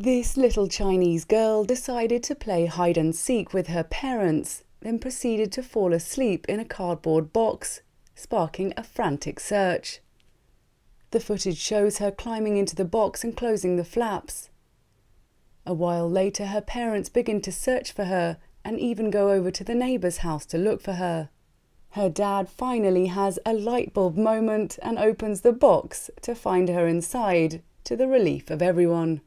This little Chinese girl decided to play hide and seek with her parents, then proceeded to fall asleep in a cardboard box, sparking a frantic search. The footage shows her climbing into the box and closing the flaps. A while later, her parents begin to search for her and even go over to the neighbor's house to look for her. Her dad finally has a light bulb moment and opens the box to find her inside, to the relief of everyone.